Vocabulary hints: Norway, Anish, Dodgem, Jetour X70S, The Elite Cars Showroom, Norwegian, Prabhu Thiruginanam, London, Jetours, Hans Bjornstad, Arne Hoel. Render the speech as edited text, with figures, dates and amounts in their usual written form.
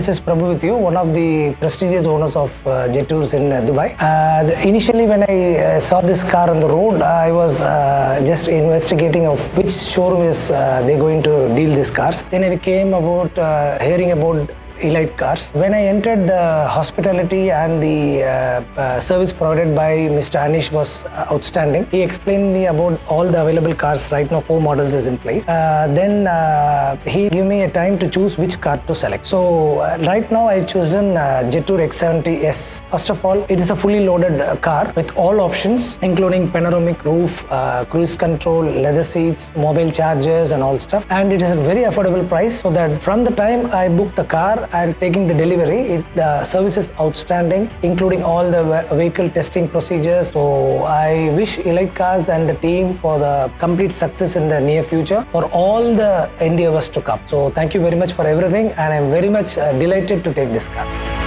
This is Prabhu with you, one of the prestigious owners of Jetours in Dubai. Initially when I saw this car on the road, I was just investigating of which showroom is they going to deal these cars. Then I came about hearing about Elite Cars. When I entered, the hospitality and the service provided by Mr. Anish was outstanding. He explained me about all the available cars. Right now 4 models is in place. Then he gave me a time to choose which car to select. So right now I chosen Jetour X70S. First of all, it is a fully loaded car with all options including panoramic roof, cruise control, leather seats, mobile chargers and all stuff. And it is a very affordable price, so that from the time I booked the car and taking the delivery, the service is outstanding, including all the vehicle testing procedures. So I wish Elite Cars and the team for the complete success in the near future for all the endeavors to come. So thank you very much for everything, and I'm very much delighted to take this car.